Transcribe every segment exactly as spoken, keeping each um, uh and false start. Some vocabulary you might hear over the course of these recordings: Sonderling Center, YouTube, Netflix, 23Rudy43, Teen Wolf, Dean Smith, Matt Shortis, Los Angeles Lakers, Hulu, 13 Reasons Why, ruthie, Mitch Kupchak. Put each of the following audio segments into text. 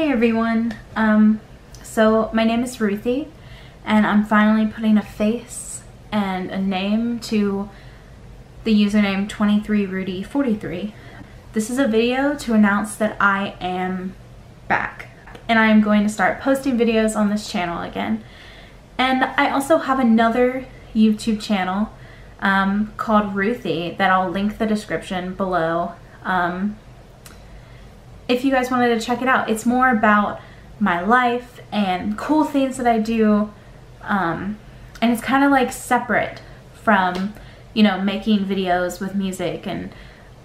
Hey everyone, um, so my name is Ruthie and I'm finally putting a face and a name to the username twenty-three Rudy forty-three. This is a video to announce that I am back and I am going to start posting videos on this channel again. And I also have another YouTube channel um, called Ruthie that I'll link the description below. Um, If you guys wanted to check it out, it's more about my life and cool things that I do, um, and it's kind of like separate from, you know, making videos with music and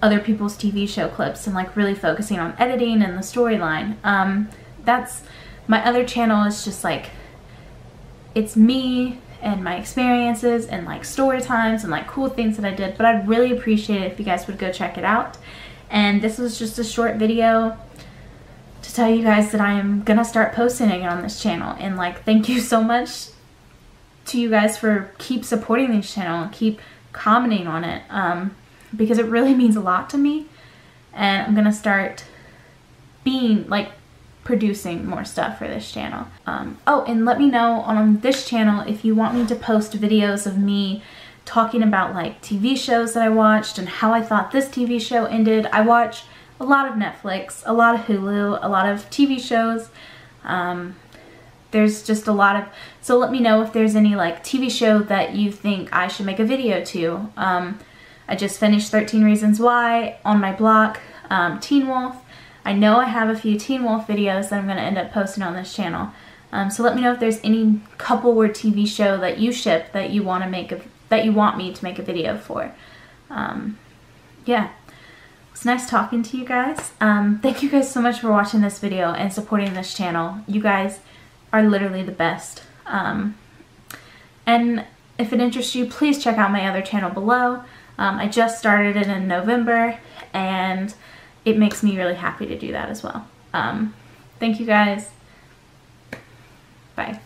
other people's T V show clips and like really focusing on editing and the storyline. Um, that's my other channel. Is just like it's me and my experiences and like story times and like cool things that I did. But I'd really appreciate it if you guys would go check it out. And this was just a short video to tell you guys that I am gonna start posting again on this channel. And like, thank you so much to you guys for keep supporting this channel and keep commenting on it, um, because it really means a lot to me. And I'm gonna start being like producing more stuff for this channel. Um, oh, and let me know on this channel if you want me to post videos of me talking about like T V shows that I watched and how I thought this T V show ended. I watch a lot of Netflix, a lot of Hulu, a lot of T V shows. Um, there's just a lot of, so let me know if there's any like T V show that you think I should make a video to. Um, I just finished thirteen Reasons Why on my blog, um, Teen Wolf. I know I have a few Teen Wolf videos that I'm gonna end up posting on this channel. Um, so let me know if there's any couple or T V show that you ship that you wanna make a that you want me to make a video for. Um, yeah, it's nice talking to you guys. Um, thank you guys so much for watching this video and supporting this channel. You guys are literally the best. Um, and if it interests you, please check out my other channel below. Um, I just started it in November and it makes me really happy to do that as well. Um, thank you guys. Bye.